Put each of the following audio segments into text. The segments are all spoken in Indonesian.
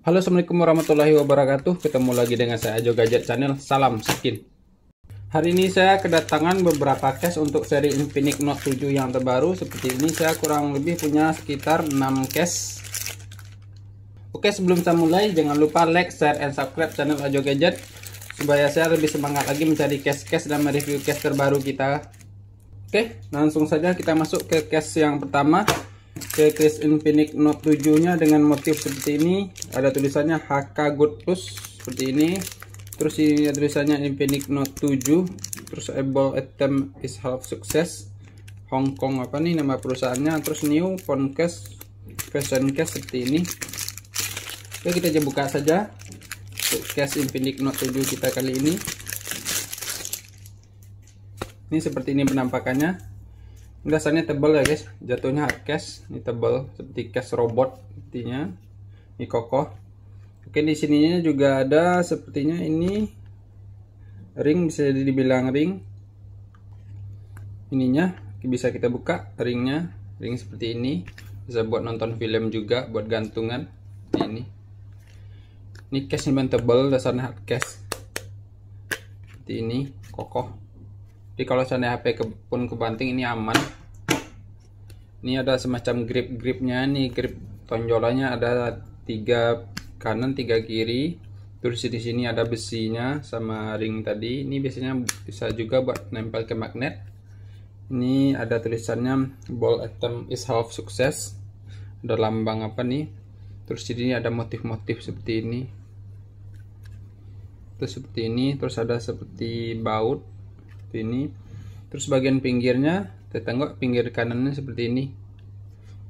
Halo, assalamualaikum warahmatullahi wabarakatuh. Ketemu lagi dengan saya Ajo Gadget Channel. Salam skin. Hari ini saya kedatangan beberapa case untuk seri Infinix Note 7 yang terbaru. Seperti ini saya kurang lebih punya sekitar 6 case. Oke, sebelum saya mulai jangan lupa like, share, and subscribe channel Ajo Gadget supaya saya lebih semangat lagi mencari case-case dan mereview case terbaru kita. Oke, langsung saja kita masuk ke case yang pertama. Oke, case Infinix Note 7 nya dengan motif seperti ini, ada tulisannya HK Good Plus seperti ini. Terus ini ada tulisannya Infinix Note 7, terus able attempt is half success, Hong Kong apa nih nama perusahaannya, terus new phone case, fashion case seperti ini. Oke, kita aja buka saja untuk case Infinix Note 7 kita kali ini. Ini seperti ini penampakannya. Dasarnya tebal ya guys, jatuhnya hard case, ini tebal seperti case robot intinya, ini kokoh. Oke, di sininya juga ada sepertinya ini ring, bisa dibilang ring. Ininya bisa kita buka ringnya, ring seperti ini, bisa buat nonton film juga, buat gantungan. Ini case ini tebal, dasarnya hard case, seperti ini kokoh. Jadi kalau seandainya HP pun kebanting ini aman. Ini ada semacam grip-gripnya nih, grip tonjolannya ada 3 kanan 3 kiri. Terus di sini ada besinya sama ring tadi. Ini biasanya bisa juga buat nempel ke magnet. Ini ada tulisannya ball attempt is half success. Ada lambang apa nih? Terus di sini ada motif-motif seperti ini. Terus seperti ini, terus ada seperti baut ini. Terus bagian pinggirnya kita tengok, pinggir kanannya seperti ini.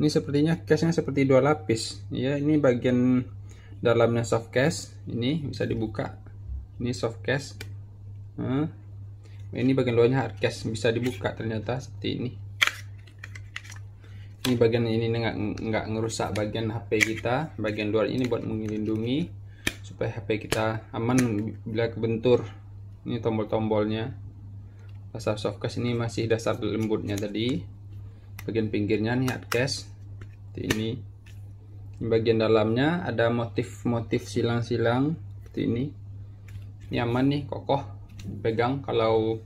Ini sepertinya case nya seperti dua lapis ya. Ini bagian dalamnya soft case, ini bisa dibuka, ini soft case. Ini bagian luarnya hard case, bisa dibuka ternyata seperti ini. Ini bagian ini nggak ngerusak bagian HP kita, bagian luar ini buat melindungi supaya HP kita aman bila kebentur. Ini tombol-tombolnya. Dasar softcase ini masih dasar lembutnya tadi. Bagian pinggirnya nih hardcase. Ini. Di bagian dalamnya ada motif-motif silang-silang seperti ini. Ini aman nih, kokoh. Pegang kalau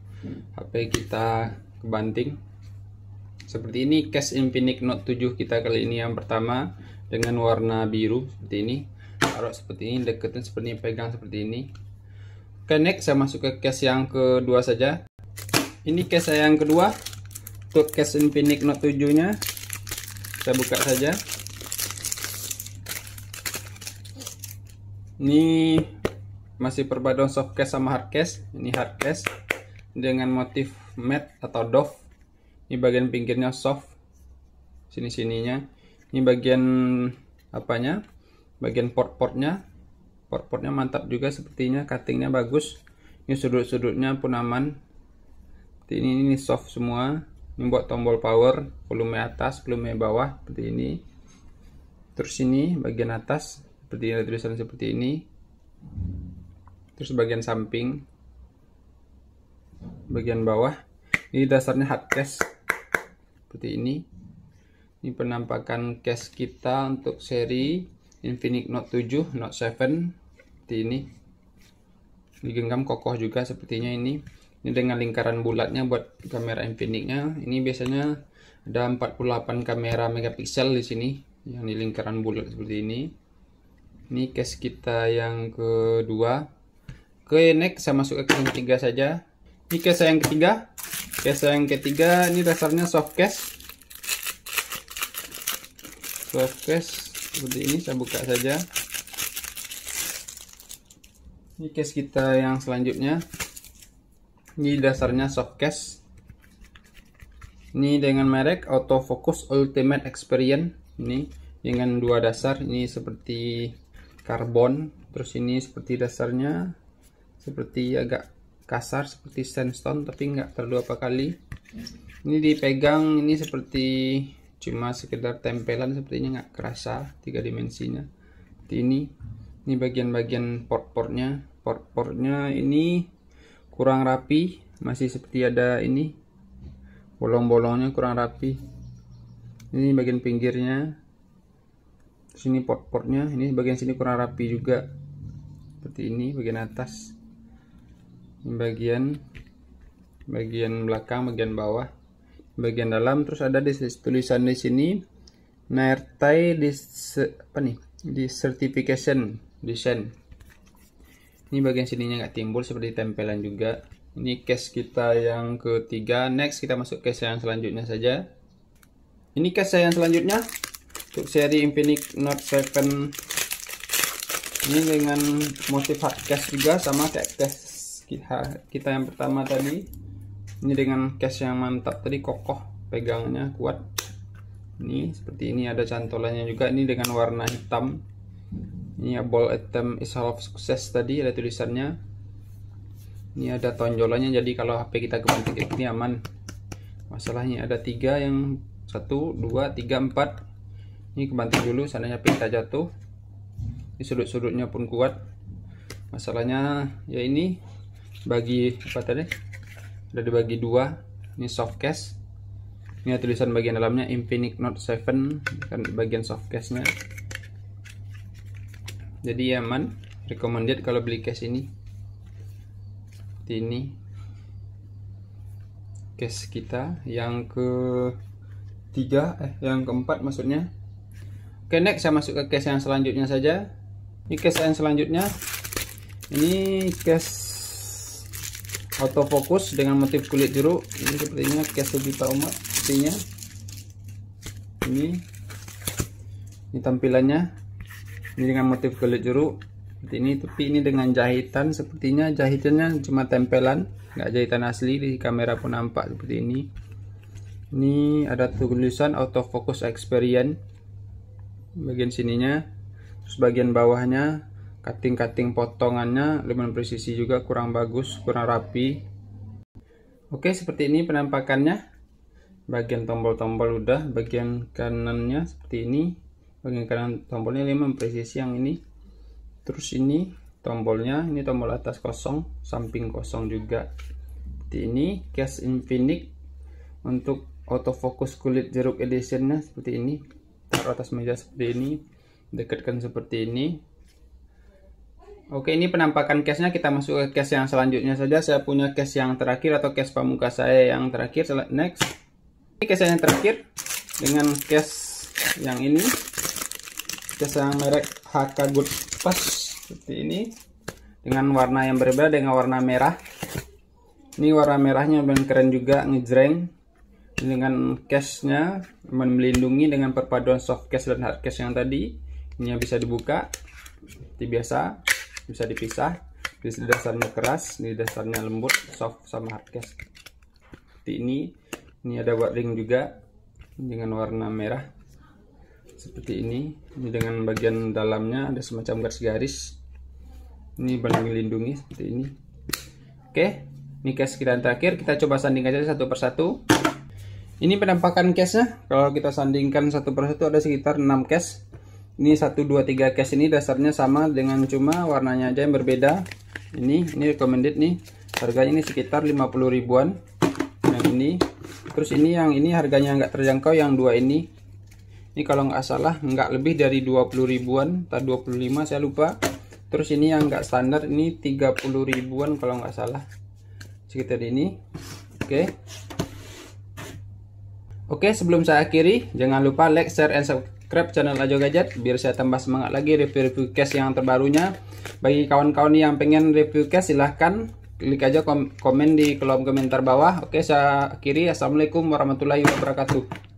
HP kita kebanting. Seperti ini case Infinix Note 7 kita kali ini yang pertama dengan warna biru seperti ini. Taruh seperti ini, deketin seperti ini, pegang seperti ini. Oke, next saya masuk ke case yang kedua saja. Ini case saya yang kedua untuk case Infinix Note 7 nya saya buka saja. Ini masih perpaduan soft case sama hard case. Ini hard case dengan motif matte atau doff. Ini bagian pinggirnya soft, sini-sininya. Ini bagian apanya, bagian port-portnya mantap juga sepertinya, cuttingnya bagus. Ini sudut-sudutnya pun aman. Ini soft semua. Ini buat tombol power, volume atas, volume bawah seperti ini. Terus ini bagian atas seperti ada tulisan seperti ini. Terus bagian samping, bagian bawah. Ini dasarnya hard case seperti ini. Ini penampakan case kita untuk seri Infinix Note 7, Note 7 seperti ini. Digenggam kokoh juga sepertinya ini. Ini dengan lingkaran bulatnya buat kamera Infinix-nya. Ini biasanya ada 48 kamera megapiksel di sini yang di lingkaran bulat seperti ini. Ini case kita yang kedua. Oke, next saya masuk ke case yang ketiga saja. Ini case saya yang ketiga. Case yang ketiga ini dasarnya soft case. Soft case seperti ini, saya buka saja. Ini case kita yang selanjutnya. Ini dasarnya soft case. Ini dengan merek Autofocus Ultimate Experience. Ini dengan dua dasar. Ini seperti karbon. Terus ini seperti dasarnya seperti agak kasar seperti sandstone, tapi nggak terlalu apa kali. Ini dipegang ini seperti cuma sekedar tempelan sepertinya, nggak kerasa tiga dimensinya. Seperti ini. Ini bagian-bagian port-portnya. Port-portnya ini kurang rapi, masih seperti ada ini bolong-bolongnya kurang rapi. Ini bagian pinggirnya sini port-portnya, ini bagian sini kurang rapi juga, seperti ini bagian atas, ini bagian belakang, bagian bawah, bagian dalam. Terus ada di tulisan di sini Nairtai di certification design. Ini bagian sininya nggak timbul seperti tempelan juga. Ini case kita yang ketiga. Next kita masuk case yang selanjutnya saja. Ini case yang selanjutnya untuk seri Infinix Note 7. Ini dengan motif hard case juga, sama kayak case kita yang pertama tadi. Ini dengan case yang mantap tadi, kokoh, pegangannya kuat. Ini seperti ini, ada cantolannya juga. Ini dengan warna hitam. Ini ball attempt is half success tadi, ada tulisannya. Ini ada tonjolannya, jadi kalau HP kita kebanting ini aman. Masalahnya ada 3 yang 1, 2, 3, 4. Ini kebanting dulu, seandainya kita jatuh. Ini sudut-sudutnya pun kuat. Masalahnya ya ini bagi apa tadi? Ada dibagi 2. Ini soft case. Ini tulisan bagian dalamnya Infinix Note 7 kan bagian soft case-nya. Jadi aman, recommended kalau beli case ini. Seperti ini case kita yang ke 3, yang keempat maksudnya. Oke, next saya masuk ke case yang selanjutnya saja. Ini case yang selanjutnya, ini case autofocus dengan motif kulit jeruk. Ini sepertinya case sejuta umat sepertinya. Ini tampilannya, ini dengan motif kulit jeruk seperti ini, tapi ini dengan jahitan. Sepertinya jahitannya cuma tempelan, nggak jahitan asli, di kamera pun nampak seperti ini. Ini ada tulisan Autofocus Experience bagian sininya. Terus bagian bawahnya cutting-cutting potongannya lumayan presisi juga, kurang bagus, kurang rapi. Oke, seperti ini penampakannya. Bagian tombol-tombol udah, bagian kanannya seperti ini. Bagian kanan tombolnya lumayan presisi yang ini. Terus ini tombolnya, ini tombol atas kosong, samping kosong juga. Seperti ini case Infinix untuk autofocus kulit jeruk editionnya seperti ini. Taruh atas meja seperti ini, dekatkan seperti ini. Oke, ini penampakan case nya kita masuk ke case yang selanjutnya saja. Saya punya case yang terakhir atau case pamungkas saya yang terakhir. Next, ini case yang terakhir dengan case yang ini, case yang merek HK Good Plus seperti ini, dengan warna yang berbeda dengan warna merah. Ini warna merahnya lumayan keren juga, ngejreng. Dengan case-nya melindungi dengan perpaduan soft case dan hard case yang tadi. Ini bisa dibuka seperti biasa, bisa dipisah. Di dasarnya keras, di dasarnya lembut, soft sama hard case. Seperti ini. Ini ada ring juga dengan warna merah seperti ini. Ini dengan bagian dalamnya ada semacam garis-garis. Ini melindungi seperti ini. Oke. Ini case kita yang terakhir, kita coba sandingkan saja satu persatu. Ini penampakan case-nya. Kalau kita sandingkan satu persatu ada sekitar 6 case. Ini 1, 2, 3 case ini dasarnya sama, dengan cuma warnanya aja yang berbeda. Ini recommended nih. Harganya ini sekitar 50 ribuan. Yang ini. Terus ini yang ini harganya nggak terjangkau, yang dua ini. Ini kalau nggak salah nggak lebih dari 20 ribuan, tak 25 saya lupa. Terus ini yang nggak standar ini 30 ribuan kalau nggak salah. Sekitar ini. Oke, sebelum saya akhiri, jangan lupa like, share, and subscribe channel Ajo Gadget biar saya tambah semangat lagi review case yang terbarunya. Bagi kawan-kawan yang pengen review case, silahkan klik aja komen di kolom komentar bawah. Oke, saya akhiri. Assalamualaikum warahmatullahi wabarakatuh.